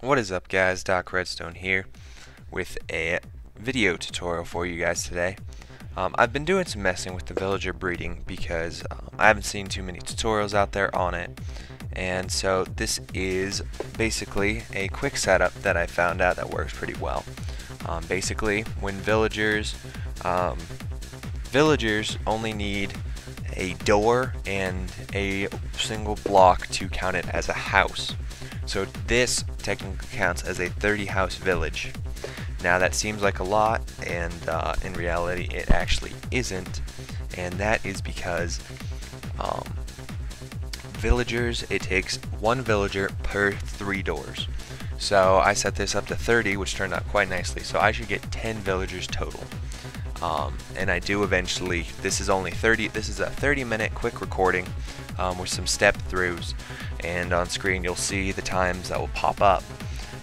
What is up, guys? Doc Redstone here with a video tutorial for you guys today. I've been doing some messing with the villager breeding because I haven't seen too many tutorials out there on it, and so this is basically a quick setup that I found out that works pretty well. Basically, when villagers only need a door and a single block to count it as a house. So this technically counts as a 30-house village. Now that seems like a lot, and in reality it actually isn't, and that is because villagers, it takes one villager per 3 doors. So I set this up to 30, which turned out quite nicely, so I should get 10 villagers total. And I do eventually. This is only 30, this is a 30-minute quick recording with some step throughs, and on screen you'll see the times that will pop up.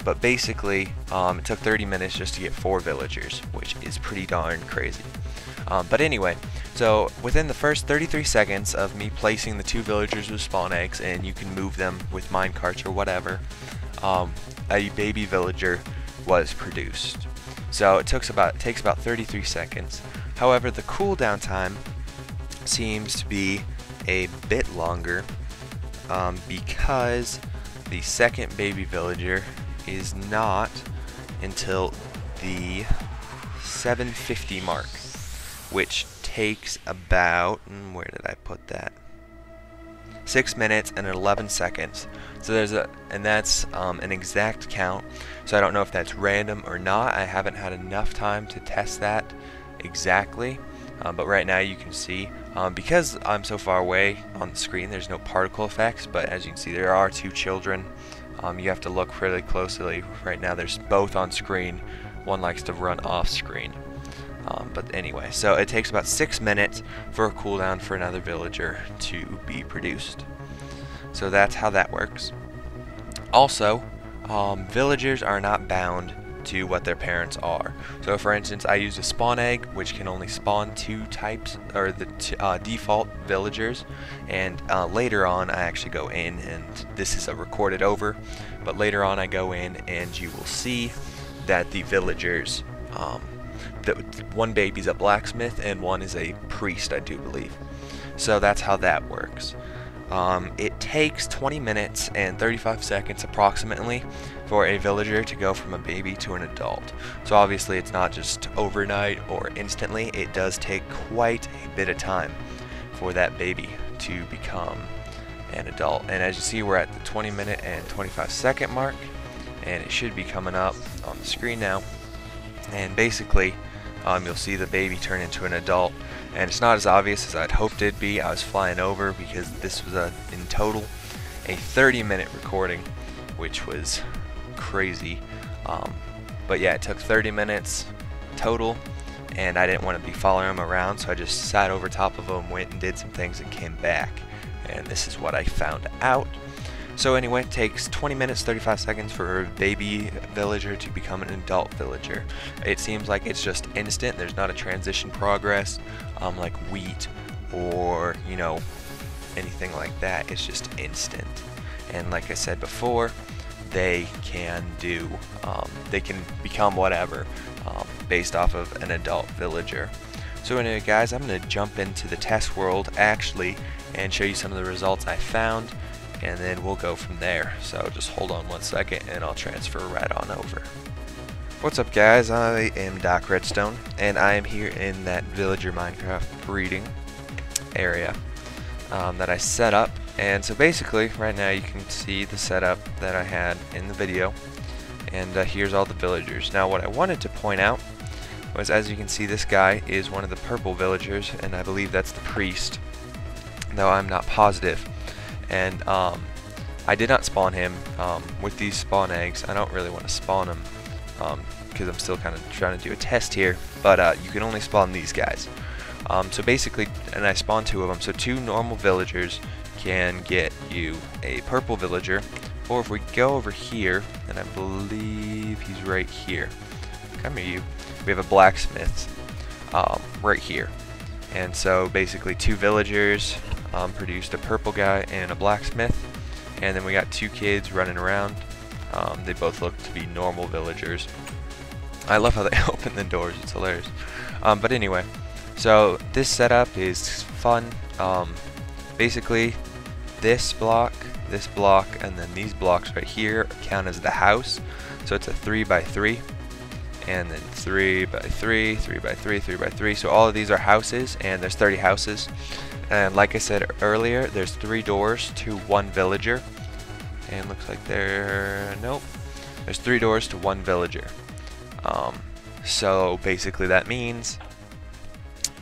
But basically it took 30 minutes just to get 4 villagers, which is pretty darn crazy. But anyway, so within the first 33 seconds of me placing the 2 villagers with spawn eggs, and you can move them with minecarts or whatever, a baby villager was produced. So it takes about 33 seconds. However, the cooldown time seems to be a bit longer because the second baby villager is not until the 750 mark, which takes about, where did I put that, 6 minutes and 11 seconds. So that's an exact count, so I don't know if that's random or not. I haven't had enough time to test that exactly, but right now you can see, because I'm so far away on the screen, there's no particle effects, but as you can see there are 2 children. You have to look really closely. Right now there's both on screen, one likes to run off screen. But anyway, so it takes about 6 minutes for a cooldown for another villager to be produced. So that's how that works. Also, villagers are not bound to what their parents are. So for instance, I used a spawn egg, which can only spawn 2 types, or the default villagers, and later on I actually go in, and this is a recorded over, but later on I go in and you will see that the villagers, one baby's a blacksmith and one is a priest, I do believe. So that's how that works. It takes 20 minutes and 35 seconds approximately for a villager to go from a baby to an adult. So obviously it's not just overnight or instantly, it does take quite a bit of time for that baby to become an adult. And as you see, we're at the 20 minute and 25 second mark, and it should be coming up on the screen now. And basically you'll see the baby turn into an adult, and it's not as obvious as I'd hoped it'd be. I was flying over because this was in total a 30-minute recording, which was crazy. But yeah, it took 30 minutes total, and I didn't want to be following him around, so I just sat over top of him, went and did some things and came back, and this is what I found out. So anyway, it takes 20 minutes, 35 seconds for a baby villager to become an adult villager. It seems like it's just instant. There's not a transition progress like wheat or, you know, anything like that. It's just instant. And like I said before, they can do, they can become whatever based off of an adult villager. So anyway, guys, I'm going to jump into the test world actually and show you some of the results I found, and then we'll go from there. So just hold on one second and I'll transfer right on over. What's up, guys? I am Doc Redstone, and I am here in that villager Minecraft breeding area that I set up. And so basically right now you can see the setup that I had in the video, and here's all the villagers. Now what I wanted to point out was, as you can see, this guy is one of the purple villagers, and I believe that's the priest, though I'm not positive. And I did not spawn him with these spawn eggs. I don't really want to spawn him because I'm still kind of trying to do a test here, but you can only spawn these guys. So basically, and I spawned 2 of them, so 2 normal villagers can get you a purple villager. Or if we go over here, and I believe he's right here, come here you, we have a blacksmith right here, and so basically 2 villagers produced a purple guy and a blacksmith, and then we got 2 kids running around They both look to be normal villagers. I love how they open the doors, it's hilarious. But anyway, so this setup is fun. Basically, this block, and then these blocks right here count as the house. So it's a 3 by 3, and then 3 by 3, 3 by 3, 3 by 3. So all of these are houses, and there's 30 houses. And like I said earlier, there's 3 doors to 1 villager. And looks like there, nope, there's 3 doors to 1 villager. So basically that means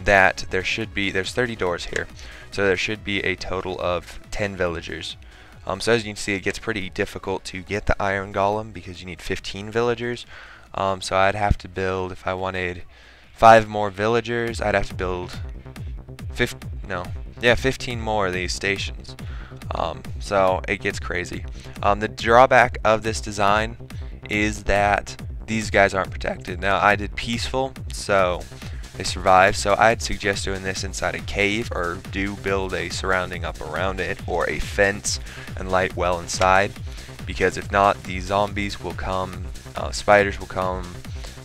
that there should be, there's 30 doors here, so there should be a total of 10 villagers. So as you can see, it gets pretty difficult to get the iron golem because you need 15 villagers. So I'd have to build, if I wanted 5 more villagers, I'd have to build 15 more of these stations. So it gets crazy. The drawback of this design is that these guys aren't protected. Now I did peaceful, so they survive, so I'd suggest doing this inside a cave, or do build a surrounding up around it, or a fence and light well inside, because if not, the zombies will come, spiders will come,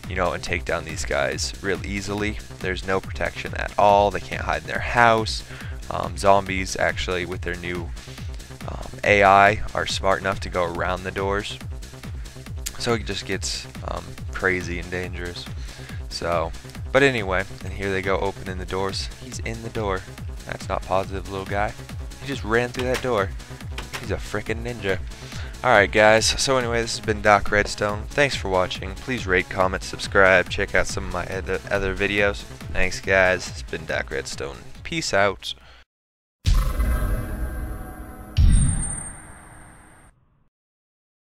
you know, and take down these guys real easily. There's no protection at all. They can't hide in their house. Zombies actually, with their new AI, are smart enough to go around the doors, so it just gets crazy and dangerous. So, but anyway, and here they go opening the doors. He's in the door. That's not positive, little guy. He just ran through that door. He's a freaking ninja. Alright guys, so anyway, this has been Doc Redstone. Thanks for watching. Please rate, comment, subscribe, check out some of my other videos. Thanks guys, it's been Doc Redstone. Peace out.